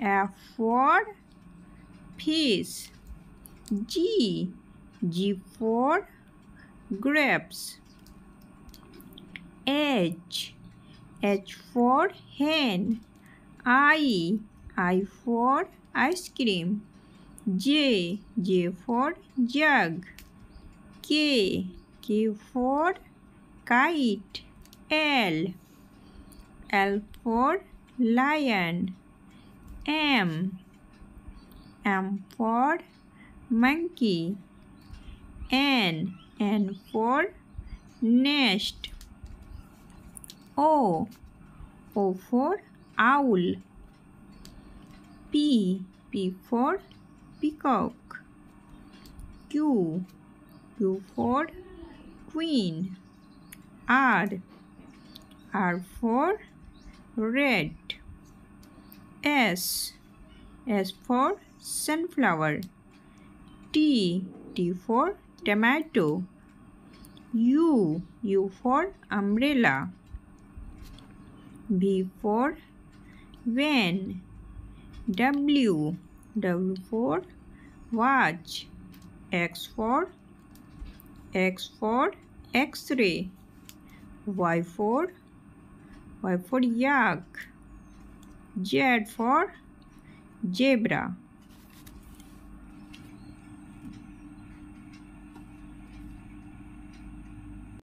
F for fish. G. G for grapes. H. H for hen. I. I for ice cream. J. J for jug. K. K for kite. L. L for lion. M. M for monkey. N. N for nest. O. O for owl. P. P for peacock. Q. Q for queen. R. R for red. S. S for sunflower. T. T for tomato. U. U for umbrella. V for van. W. W for watch. X for x-ray. Y for yak. Z for zebra.